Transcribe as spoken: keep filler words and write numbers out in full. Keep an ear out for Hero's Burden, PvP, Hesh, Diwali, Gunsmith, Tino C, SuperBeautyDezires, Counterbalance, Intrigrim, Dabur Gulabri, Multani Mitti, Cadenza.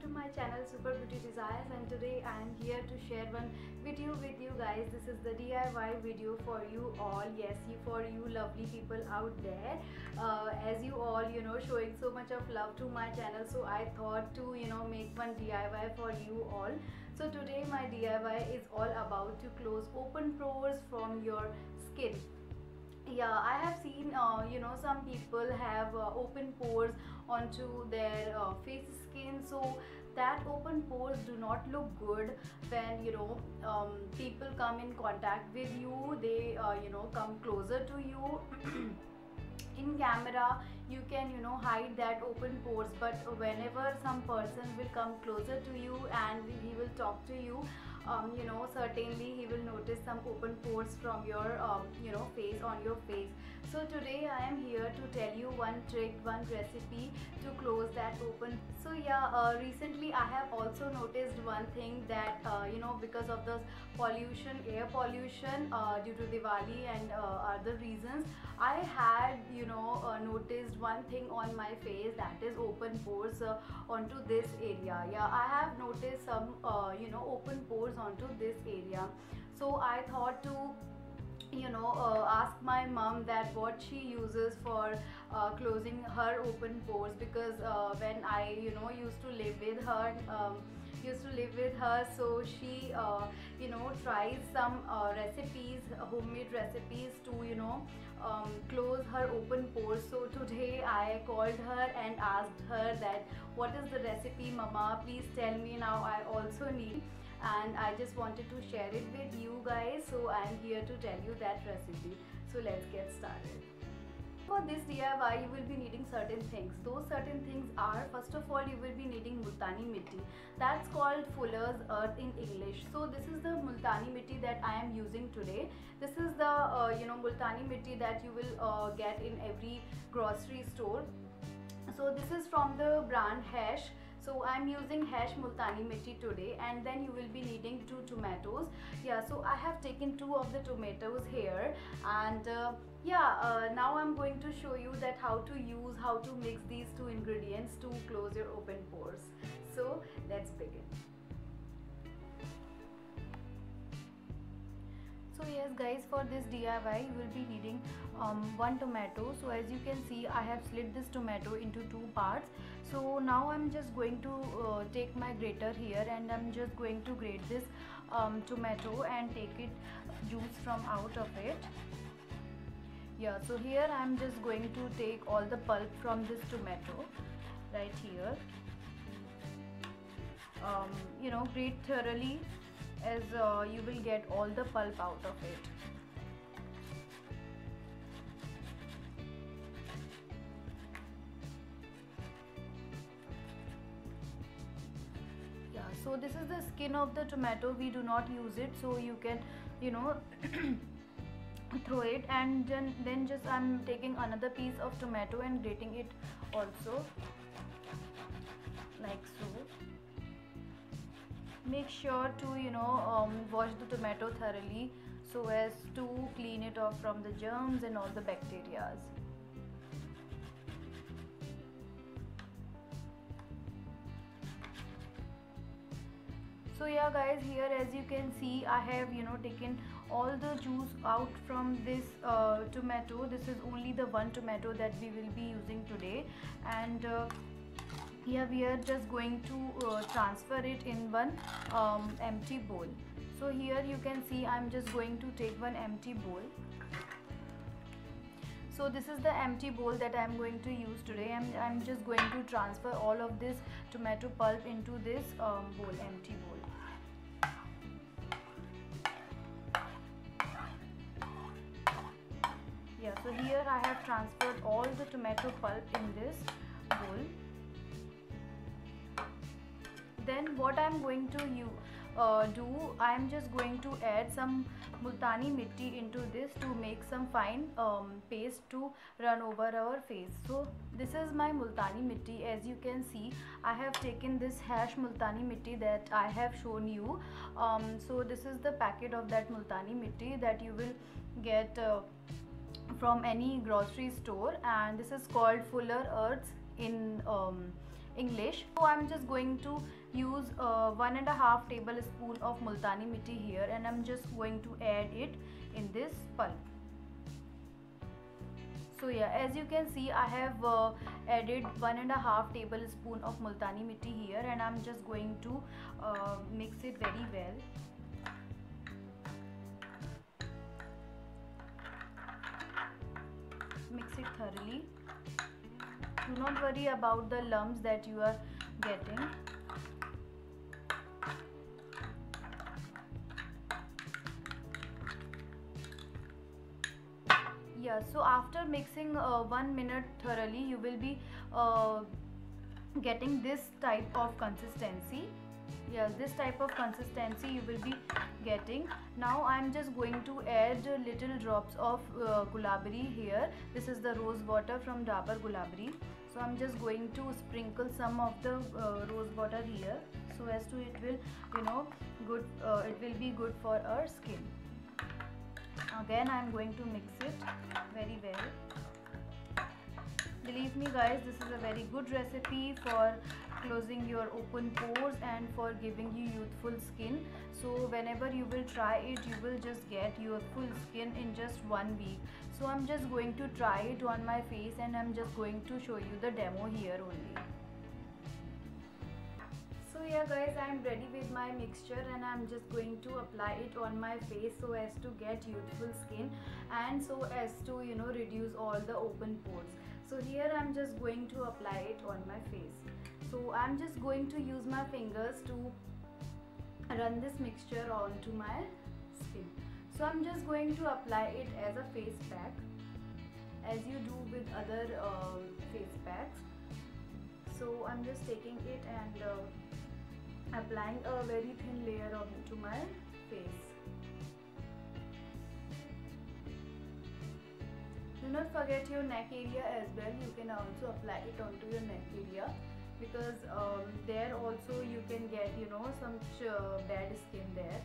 back to my channel Super Beauty Desires, and today I am here to share one video with you guys. This is the D I Y video for you all. Yes, you for you lovely people out there, uh, as you all you know showing so much of love to my channel, so I thought to you know make one D I Y for you all. So today my D I Y is all about to close open pores from your skin. Yeah, I have seen uh, you know some people have uh, open pores onto their uh, face skin, so that open pores do not look good when you know um, people come in contact with you. They uh, you know come closer to you. In camera you can you know hide that open pores, but whenever some person will come closer to you and he will talk to you, Um, you know certainly he will notice some open pores from your um, you know face, on your face. So today I am here to tell you one trick, one recipe to close that open. So yeah, uh, recently I have also noticed one thing that uh, you know because of the pollution, air pollution uh, due to Diwali and uh, other reasons, I had you know uh, noticed one thing on my face, that is open pores uh, onto this area. Yeah, I have noticed some uh, you know open pores onto this area. So I thought to you know uh, ask my mom that what she uses for uh, closing her open pores, because uh, when I you know used to live with her um, used to live with her, so she uh, you know tries some uh, recipes, homemade recipes to you know um, close her open pores. So today I called her and asked her that what is the recipe, Mama, please tell me now, I also need, and I just wanted to share it with you guys, so I am here to tell you that recipe. So let's get started. For this D I Y you will be needing certain things. Those certain things are, first of all you will be needing Multani Mitti, that's called Fuller's Earth in English. So this is the Multani Mitti that I am using today. This is the uh, you know Multani Mitti that you will uh, get in every grocery store. So this is from the brand Hesh. So I am using Hesh Multani Mitti today. And then you will be needing two tomatoes. Yeah, so I have taken two of the tomatoes here, and uh, yeah uh, now I'm going to show you that how to use, how to mix these two ingredients to close your open pores. So let's begin. So yes guys, for this D I Y you will be needing um, one tomato. So as you can see, I have slit this tomato into two parts. So now I'm just going to uh, take my grater here, and I'm just going to grate this um, tomato and take it juice from out of it. Yeah, so here I'm just going to take all the pulp from this tomato right here. Um, you know, grate thoroughly, as uh, you will get all the pulp out of it. Yeah, so this is the skin of the tomato, we do not use it, so you can you know throw it. And then, then just I'm taking another piece of tomato and grating it also, like so. Make sure to you know um, wash the tomato thoroughly so as to clean it off from the germs and all the bacteria. So yeah guys, here as you can see, I have you know taken all the juice out from this uh, tomato. This is only the one tomato that we will be using today, and uh, here we are just going to uh, transfer it in one um, empty bowl. So here you can see I'm just going to take one empty bowl. So this is the empty bowl that I'm going to use today, and I'm, I'm just going to transfer all of this tomato pulp into this um, bowl, empty bowl. Yeah, so here I have transferred all the tomato pulp in this bowl. Then what I am going to you, uh, do, I am just going to add some Multani Mitti into this to make some fine um, paste to run over our face. So this is my Multani Mitti. As you can see, I have taken this Hesh Multani Mitti that I have shown you. Um, so this is the packet of that Multani Mitti that you will get uh, from any grocery store, and this is called Fuller Earth in um, English. So I'm just going to use uh, one and a half tablespoon of Multani Mitti here, and I'm just going to add it in this pulp. So yeah, as you can see, I have uh, added one and a half tablespoon of Multani Mitti here, and I'm just going to uh, mix it very well. Mix it thoroughly. Do not worry about the lumps that you are getting. Yeah, so after mixing uh, one minute thoroughly, you will be uh, getting this type of consistency. Yeah, this type of consistency you will be getting. Now I am just going to add little drops of uh, Gulabri here. This is the rose water from Dabur Gulabri. So I am just going to sprinkle some of the uh, rose water here, so as to it will, you know, good. Uh, it will be good for our skin. Again, I am going to mix it very well. Believe me guys, this is a very good recipe for closing your open pores and for giving you youthful skin. So whenever you will try it, you will just get youthful skin in just one week. So I'm just going to try it on my face, and I'm just going to show you the demo here only. So yeah guys, I am ready with my mixture, and I am just going to apply it on my face so as to get youthful skin and so as to, you know, reduce all the open pores. So here I am just going to apply it on my face. So I am just going to use my fingers to run this mixture onto my skin. So I am just going to apply it as a face pack, as you do with other uh, face packs. So I am just taking it and uh, applying a very thin layer onto my face. Do not forget your neck area as well. You can also apply it onto your neck area, because um, there also you can get, you know, some uh, bad skin there.